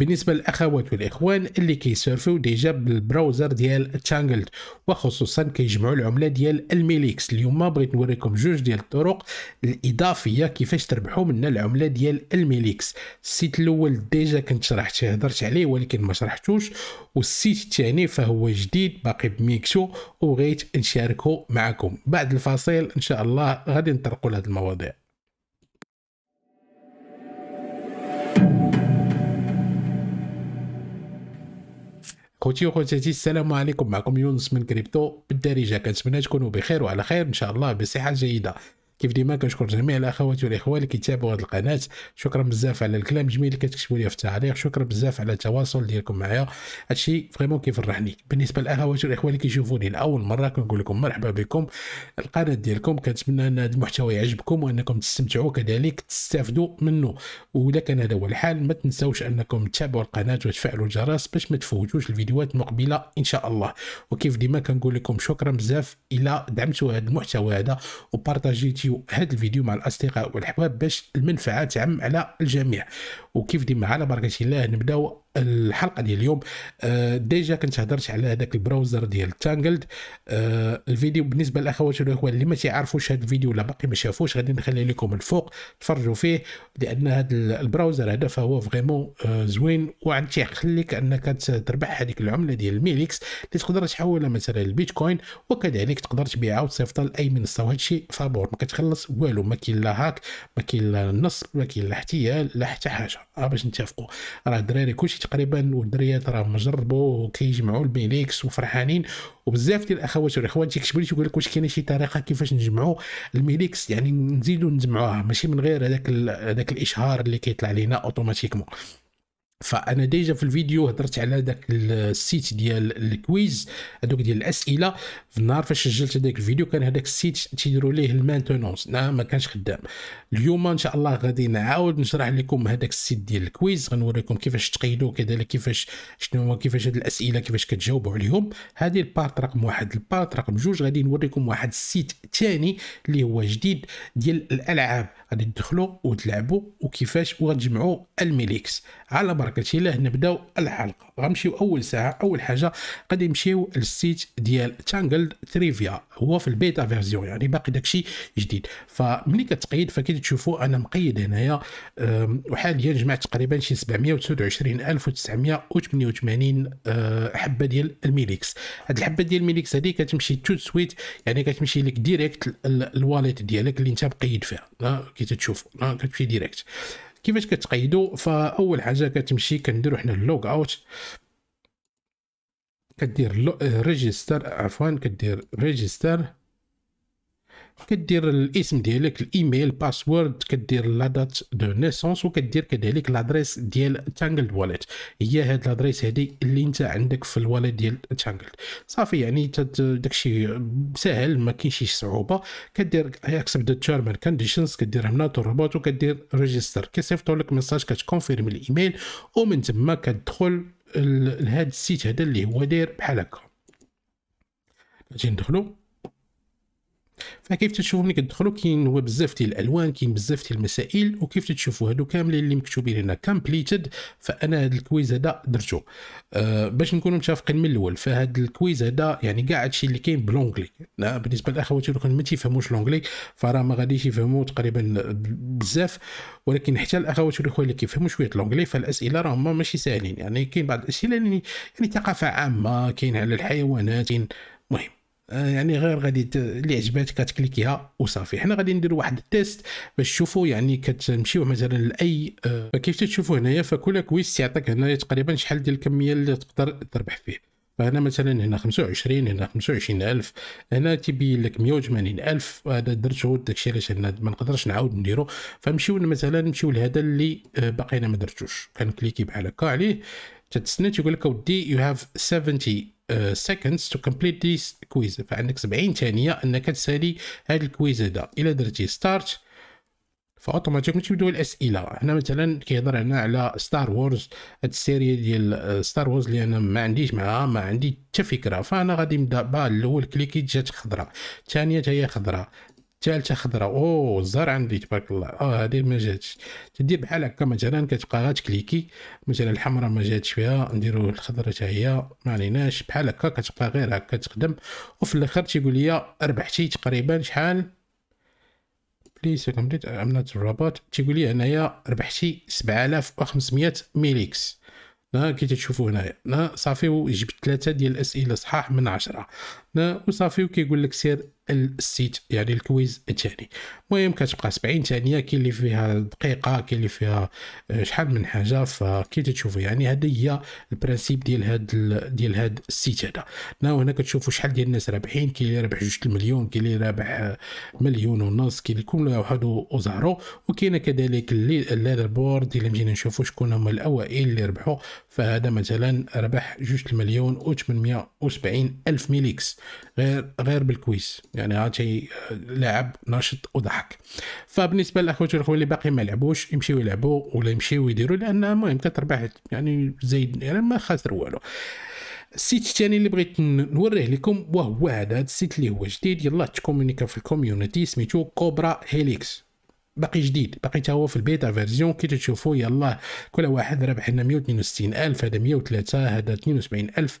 بالنسبه للاخوات والاخوان اللي كيسيرفيو ديجا بالبراوزر ديال تانجلد، وخصوصا كيجمعوا العمله ديال الميليكس. اليوم بغيت نوريكم جوج ديال الطرق الاضافيه كيفاش تربحوا من العمله ديال الميليكس. السيت الاول ديجا كنت شرحت هضرت عليه ولكن ما شرحتوش، والسيت الثاني فهو جديد باقي بميكسو وبغيت نشاركه معكم. بعد الفاصل ان شاء الله غادي نطرقوا لهاد المواضيع. خوتي وخواتاتي السلام عليكم، معكم يونس من كريبتو بالدارجه. كنتمنى تكونوا بخير وعلى خير ان شاء الله بصحه جيده. كيف ديما كنشكر جميع الاخوات والاخوان اللي كيتابعوا هذه القناه، شكرا بزاف على الكلام الجميل اللي كتكتبوا لي في التعليق، شكرا بزاف على التواصل ديالكم معايا، هادشي فريمون كيفرحني. بالنسبه للاخوات والاخوان اللي كيشوفوني لاول مره كنقول لكم مرحبا بكم القناه ديالكم، كنتمنى ان هذا المحتوى يعجبكم وانكم تستمتعوا كذلك تستافدوا منه، وإذا كان هذا هو الحال ما تنساوش انكم تتابعوا القناه وتفعلوا الجرس باش ما تفوتوش الفيديوهات المقبله ان شاء الله. وكيف ديما كنقول لكم شكرا بزاف الى دعمتوا هذا المحتوى هذا وبارطاجيتي هذا الفيديو مع الاصدقاء والاحباب باش المنفعه تعم على الجميع. وكيف ديما على بركه الله نبداو الحلقه ديال اليوم. ديجا كنت هضرت على هذاك البراوزر ديال تانجلد. الفيديو بالنسبه للاخوات والاخوان اللي ما تيعرفوش هذا الفيديو ولا باقي ما شافوش غادي نخلي لكم الفوق تفرجوا فيه، لان هذا البراوزر هذا فهو فريمون زوين وغتيخليك انك تربح هذيك العمله ديال الميليكس اللي تقدر تحولها مثلا للبيتكوين، وكذلك تقدر تبيعها وتصيفطها لاي منصه، وهذا الشيء فابور ما كتخلص والو، ما كاين لا هاك ما كاين لا نصب ما كاين لا احتيال لا حتى حاجه. باش نتفقوا راه الدراري كلشي تقريبا والدريات راه مجربوا وكيجمعوا الميليكس وفرحانين، وبزاف ديال الاخوات والاخوان تيكتبوا لي تيقول لك واش كاينه شي طريقه كيفاش نجمعوا الميليكس، يعني نزيدوا نجمعوها ماشي من غير هذاك الاشهار اللي كيطلع لينا اوتوماتيكمون. فانا ديجا في الفيديو هضرت على داك السيت ديال الكويز هذوك ديال الاسئله. في النهار فاش سجلت هذاك الفيديو كان هذاك السيت تيديروا ليه المانتونونس ما كانش خدام. اليوم ان شاء الله غادي نعاود نشرح لكم هذاك السيت ديال الكويز، غنوريكم كيفاش تقيدوا كذلك كيفاش شنو كيفاش هاد الاسئله كيفاش كتجاوبوا عليهم. هذه البارت رقم واحد. البارت رقم جوج غادي نوريكم واحد السيت ثاني اللي هو جديد ديال الالعاب، غادي تدخلوا وتلعبوا وكيفاش وغتجمعوا الميليكس. على بركه الله نبداو الحلقه. غنمشيو اول ساعه اول حاجه غادي نمشيو للسيت ديال تانجلد تريفيا، هو في البيتا فيرجن يعني باقي داكشي جديد. فملي كتقيد فكي تشوفوا انا مقيد هنايا وحاليا جمعت تقريبا شي 729988 حبه ديال الميليكس. هاد الحبه ديال الميليكس هذه كتمشي تو سويت، يعني كتمشي لك ديريكت الواليت ديالك اللي انت مقيد فيها كي تشوفوا كتمشي ديريكت. كيفاش كتقيدوا؟ فاول حاجه كتمشي كنديروا حنا اللوغ اوت، كدير ريجستر عفوا كدير ريجستر، كدير الاسم ديالك الايميل باسورد، كدير لا دات دو نيسونس، وكدير كذلك لادريس ديال تانجلد واليت، هي هاد لادريس هادي اللي انت عندك في الواليت ديال تانجلد. صافي يعني داكشي ساهل ما كاينش شي صعوبه. كدير اكسبت التيرم اند كونديشنز، كدير هنا تربط وكدير ريجستر، كيصيفطوا لك ميساج كتكونفيرم الايميل، ومن تما كتدخل لهاد السيت هذا اللي هو داير بحال هكا. نجي ندخلو، فكيف تشوفوا ملي كتدخلوا كاين هو بزاف ديال الالوان كاين بزاف ديال المسائل، وكيف تشوفوا هادو كاملين اللي مكتوبين هنا كومبليتد. فانا هاد الكويز هذا درتو باش نكونوا متفقين من الاول. فهاد الكويز هذا يعني كاع هادشي اللي كاين بالونجلي، بالنسبه للاخوات اللي ما تيفهموش لونجلي فراه ما غاديش يفهموا تقريبا بزاف، ولكن حتى الاخوات والاخوان اللي كيفهموا شويه لونجلي فالاسئله راه هما ماشي ساهلين، يعني كاين بعض الاسئله يعني ثقافه عامه، كاين على الحيوانات، المهم يعني غير غادي اللي عجباتك كتكليكيها وصافي. حنا غادي نديروا واحد التيست باش تشوفوا يعني كتمشيو مثلا لاي فكيف تشوفوا هنايا فكل كويس تيعطيك هنايا تقريبا شحال ديال الكميه اللي تقدر تربح فيه. فهنا مثلا هنا 25 هنا 25000 هنا تيبين لك 180000. هذا درتو داكشي علاش هنا ما نقدرش نعاود نديرو. فنمشيو مثلا نمشيو لهذا اللي باقينا ما درتوش، كنكليكي بحال هكا عليه تتسنى تيقول لك اودي يو هاف 70 seconds to complete this quiz. فعندك 70 ثانيه انك تسالي هذا الكويز هذا. الا درتي ستارت فاوتوماتيكمون تبداو الاسئله. هنا مثلا كيهضر هنا على ستار وورز، هاد السيريه ديال ستار وورز اللي انا ما عنديش معها ما عندي حتى فكره، فانا غادي نبدا بالاول كليكيت جات خضراء، الثانيه حتى هي خضراء، الثالثه خضراء. اوه الزهر عندي تبارك الله. هذه ما جاتش. تدير بحال هكا مثلا كتبقى غا تكليكي، مثلا الحمراء ما جاتش فيها نديرو الخضراء حتى هي، ما عليناش بحال هكا كتبقى غير هكا تخدم. وفي الاخر تيقول لي ربحتي تقريبا شحال بليز كومبليت ام نوت روبوت، تيقول لي انايا ربحتي 7500 ميليكس. كي تشوفوا هنايا صافي، وجبت 3 ديال الاسئله صحاح من 10 وصافي، وكيقول لك سير السيت يعني الكويز الثاني. المهم كتبقى 70 ثانيه، كاين اللي فيها دقيقه، كاين اللي فيها شحال من حاجه. فكي تشوفوا يعني هذه هي البرانسيب ديال هاد السيت هذا. هنا كتشوفوا شحال ديال الناس رابحين، كاين اللي رابح 2 المليون، كاين اللي رابح 1.5 مليون، كاين كل واحد وزهرو. وكاين كذلك الليدر بورد اللي مجينا نشوفوا شكون هما الاوائل اللي ربحوا. فهذا مثلا ربح 2,870,000 ميليكس غير بالكويس، يعني عادي لاعب ناشط وضحك. فبالنسبه لاخواتي والاخوان اللي باقي ما لعبوش، يمشيو يلعبوا ولا يمشيو يديروا، لان المهم كتربح يعني زايد، يعني ما خاسر والو. السيت الثاني اللي بغيت نوريه لكم وهو هذا السيت اللي هو جديد، يلاه تكومونيكا في الكوميونيتي، سميتو كوبرا هيليكس. باقي جديد، باقي تا هو في البيتا فيرجن. كي تشوفوا يلاه كل واحد ربح هنا 162,000، هذا 103، هذا 72,000.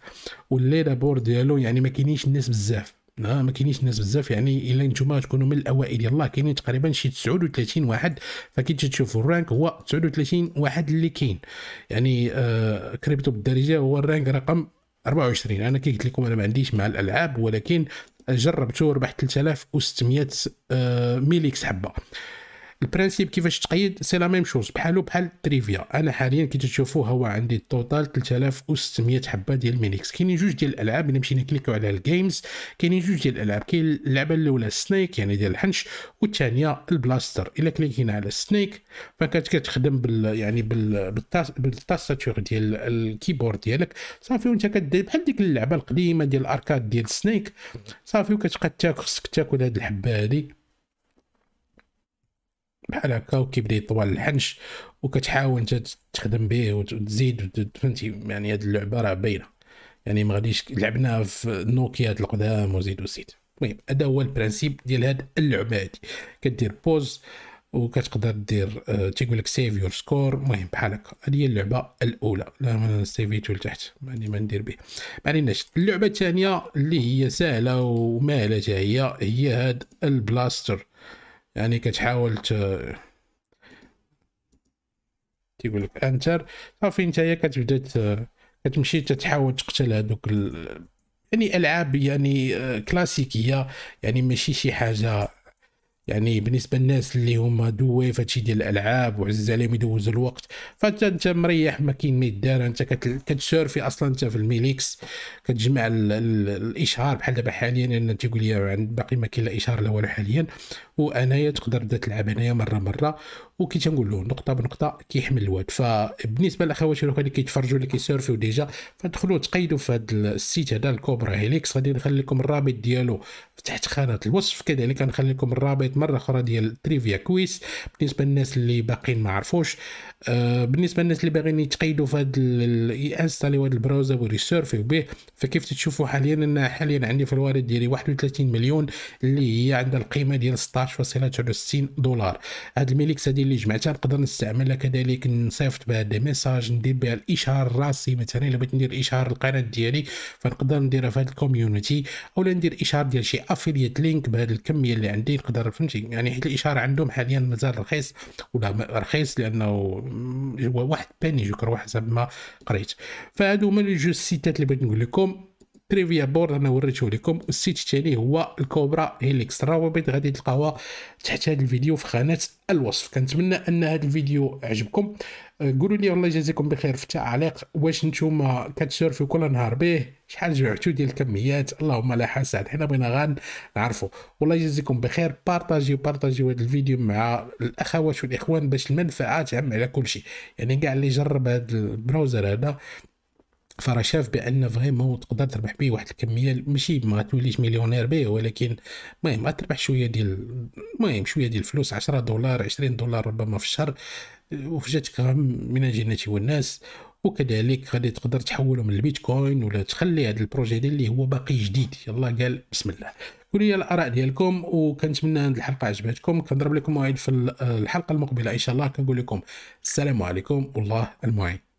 والليدر بورد ديالو يعني ما كاينينش الناس بزاف، ما كاينينش الناس بزاف، يعني الا نتوما تكونوا من الاوائل. يلاه كاينين تقريبا شي 39 واحد. فكي تشوفوا الرانك هو 39 واحد اللي كاين، يعني كريبتو بالدارجه هو الرانك رقم 24. انا كي قلت لكم انا ما عنديش مع الالعاب، ولكن جربته ربحت 3600 ميليكس حبه. البرانسيب كيفاش تقيد سي لا ميم شوز، بحالو بحال تريفيا. انا حاليا كي تشوفوا هو عندي التوتال 3600 حبه ديال ميليكس. كاينين جوج ديال الالعاب، الا مشينا كليكو على الجيمز كاينين جوج ديال الالعاب. كاين اللعبه الاولى سنيك يعني ديال الحنش، والثانيه البلاستر. الا كليكينا على سنيك فكتخدم بالتاستاتور ديال الكيبورد ديالك صافي، وانت كدير بحال ديك اللعبه القديمه ديال الاركاد ديال سنيك صافي، وكتبقى تاكل هاد الحبه هادي بحال هكا، وكيبدا يطول الحنش وكتحاول انت تخدم به وتزيد. فهمتي يعني هاد اللعبه راه باينه، يعني ما غاديش لعبناها في النوكيات القدام وزيد وزيد. المهم هذا هو البرانسيب ديال هاد اللعبه هادي. كدير بوز وكتقدر دير تيقول لك سيف يور سكور. المهم بحال هكا، هذه هي اللعبه الاولى. لا انا سيفيتو لتحت يعني ما ندير به، ما عليناش. اللعبه الثانيه اللي هي سهله وماهله حتى هي هاد البلاستر. يعني كتحاول تيقول لك انتر صافي، نتايا كتبدا كتمشي تحاول تقتل هذوك يعني العاب يعني كلاسيكيه، يعني ماشي شي حاجه يعني بالنسبه للناس اللي هما دوي فهادشي ديال الالعاب وعزيز عليهم يدوزوا الوقت. فانت انت مريح، ما كاين ما يدار، انت كتسيرفي اصلا انت في الميليكس، كتجمع الاشهار بحال دابا حاليا. انا تيقول لي باقي ما كاين لا اشهار لا والو حاليا، وانايا تقدر تبدا تلعب هنايا مره مره، وكي تنقول له نقطه بنقطه كيحمل الواد. فبالنسبه لاخواتي اللي كيتفرجوا اللي كيسيرفيو ديجا، فدخلوا تقيدوا في هذا السيت هذا الكوبرا هيليكس. غادي نخلي لكم الرابط ديالو تحت خانه الوصف، كذلك غنخلي لكم الرابط مره اخرى ديال تريفيا كويس بالنسبه للناس اللي باقيين ما عرفوش. بالنسبه للناس اللي باغيين يتقيدوا في هذا يانستاليو هذا البراوزر ويسيرفيو به، فكيف تشوفوا حاليا انا حاليا عندي في الوارد ديالي 31 مليون اللي هي عندها القيمه ديال 16.69 دولار. هاد الميليكس هذه اللي جمعتها نقدر نستعملها كذلك، نصيفط بها دي ميساج، ندير بها الاشهار راسي. مثلا الا بغيت ندير اشهار القناه ديالي فنقدر نديرها في هاد الكوميونيتي، اولا ندير اشهار ديال شي افيليت لينك بهذه الكميه اللي عندي نقدر. فهمتي يعني حيت الاشهار عندهم حاليا مازال رخيص ولا رخيص، لانه هو واحد باني جوكر حسب ما قريت. فهادو هما جوج سيتات اللي بغيت نقول لكم، تريفيا بورد انا وريته لكم، والسيت الثاني هو الكوبرا هيليكس. الروابط غادي تلقاوها تحت هذا الفيديو في خانه الوصف. كنتمنى ان هذا الفيديو عجبكم. قولوا لي والله يجازيكم بخير في التعليق، واش نتوما كتسيرفيو كل نهار به، شحال جمعتوا ديال الكميات. اللهم لا حسد، حنا بغينا غير نعرفوا. والله يجازيكم بخير، بارطاجيو هذا الفيديو مع الاخوات والاخوان باش المنفعه تعم على كل شيء. يعني كاع اللي جرب هذا البراوزر هذا فراه شاف بان فريمون تقدر تربح به واحد الكميه، ماشي ما توليش مليونير به، ولكن المهم تربح شويه ديال الفلوس، 10 دولار 20 دولار ربما في الشهر، وفجاتك من الجنه والناس. وكذلك غادي تقدر تحولهم للبيتكوين ولا تخلي هذا البروجي اللي هو باقي جديد. يلا قال بسم الله. ولي الاراء ديالكم، وكنتمنى هذه الحلقه عجبتكم. كنضرب لكم موعد في الحلقه المقبله ان شاء الله. كنقول لكم السلام عليكم والله المعين.